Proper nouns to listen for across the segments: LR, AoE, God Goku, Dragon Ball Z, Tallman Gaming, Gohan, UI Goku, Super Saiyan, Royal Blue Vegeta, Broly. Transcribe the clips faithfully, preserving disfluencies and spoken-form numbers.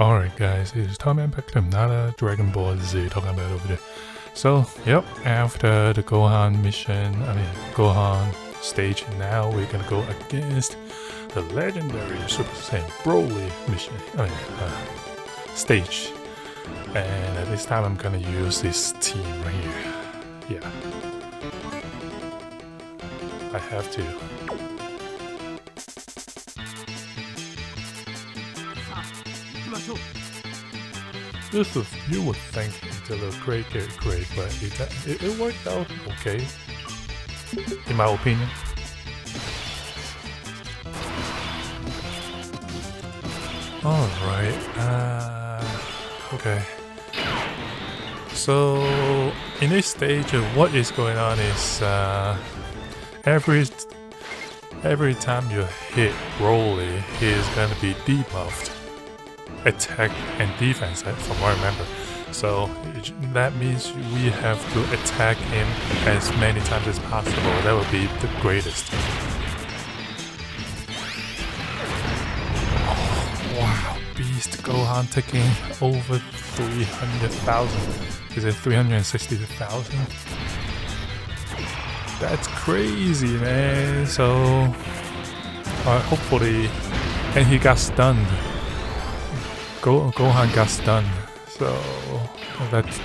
Alright guys, it is Tallman back to another Dragon Ball Z talking about over there. So, yep, after the Gohan mission, I mean Gohan stage, now we're gonna go against the legendary Super Saiyan Broly mission, I mean, uh, stage. And at this time I'm gonna use this team right here. Yeah. I have to. This is, you would think it's a little great, great, great, but it, it, it worked out okay, in my opinion. Alright, uh, okay. So, in this stage, what is going on is, uh, every, every time you hit Broly, he is gonna be debuffed. Attack and defense, from what I remember. So it, that means we have to attack him as many times as possible. That would be the greatest. Oh, wow, Beast Gohan taking over three hundred thousand. Is it three hundred sixty thousand? That's crazy, man. So, uh, hopefully, and he got stunned. Go Gohan got stunned, so that's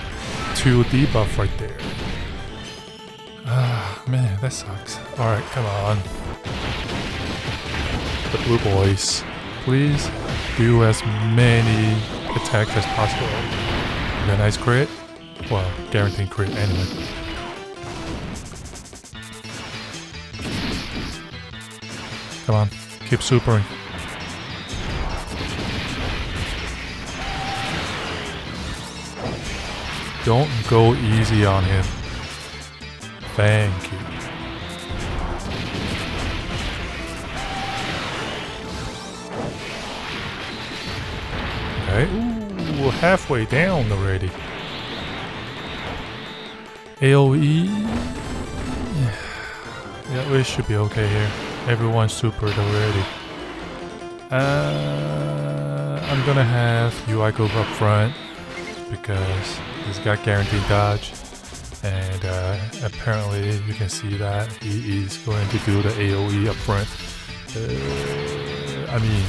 two debuff right there. Ah, man, that sucks. Alright, come on. The blue boys, please do as many attacks as possible. Got a nice crit? Well, guaranteed crit anyway. Come on, keep supering. Don't go easy on him. Thank you. Okay, ooh, halfway down already. AoE. Yeah, we should be okay here. Everyone's supered already. Uh, I'm gonna have U I Goku up front, because he's got guaranteed dodge, and uh, apparently you can see that he is going to do the AoE up front. Uh, I mean,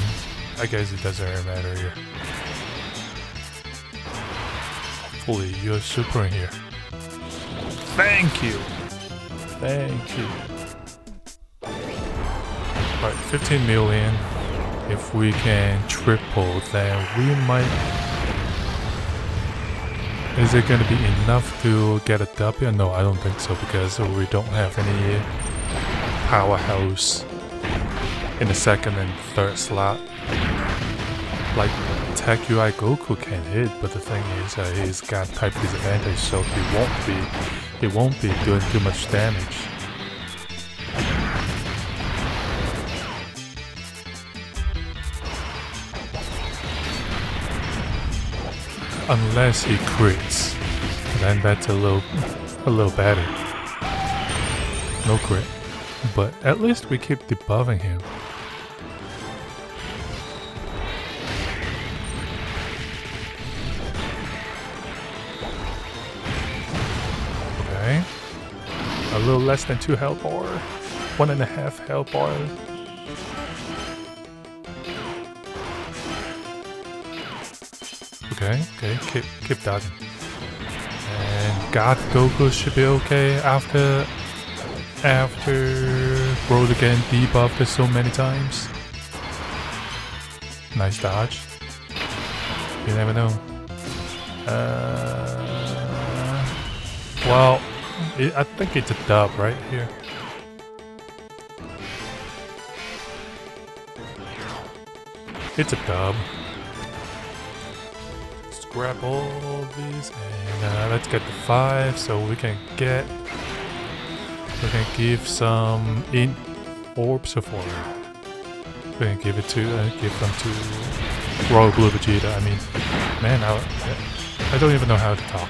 I guess it doesn't really matter here. Hopefully you're supering here. Thank you! Thank you! Alright, fifteen million. If we can triple, then we might... Is it going to be enough to get a W? No, I don't think so, because we don't have any powerhouse in the second and third slot. Like, Tech U I Goku can hit, but the thing is, uh, he's got type disadvantage, so he won't be, he won't be doing too much damage. Unless he crits, then that's a little, a little better. No crit, but at least we keep debuffing him. Okay, a little less than two health bar, one and a half health bar. Okay, okay, keep, keep dodging. And God Goku should be okay after after Broly getting debuffed so many times. Nice dodge. You never know. Uh, well, it, I think it's a dub right here. It's a dub. Grab all these, and uh, let's get the five, so we can get, we can give some in orbs of order. We can give it to, uh, give them to Royal Blue Vegeta. I mean, man, I, I don't even know how to talk.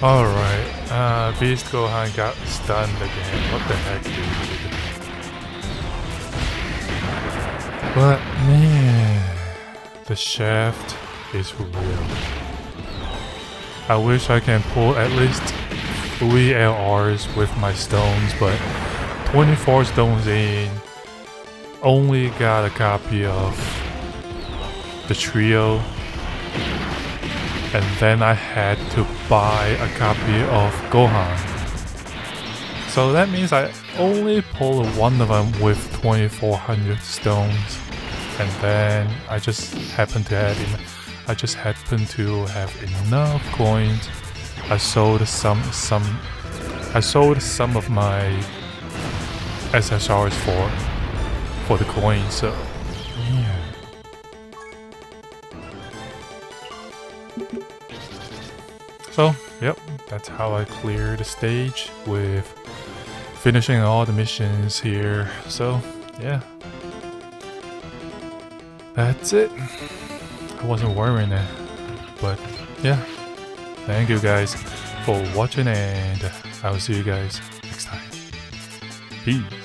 All right, uh, Beast Gohan got stunned again. What the heck, dude? But man, the shaft is real. I wish I can pull at least three L Rs with my stones, but twenty-four stones in, only got a copy of the trio, and then I had to buy a copy of Gohan. So that means I only pulled one of them with twenty-four hundred stones, and then I just happened to have en I just happened to have enough coins. I sold some some I sold some of my S S Rs for for the coins. So yeah. So yep, that's how I clear the stage with finishing all the missions here. So yeah, that's it. I wasn't worrying that, but yeah, thank you guys for watching, and I will see you guys next time. Peace.